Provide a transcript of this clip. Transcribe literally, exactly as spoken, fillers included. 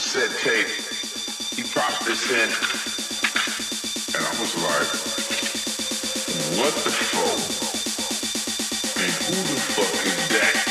cassette tape. He popped this in, and I was like, what the fuck? And who the fuck is that?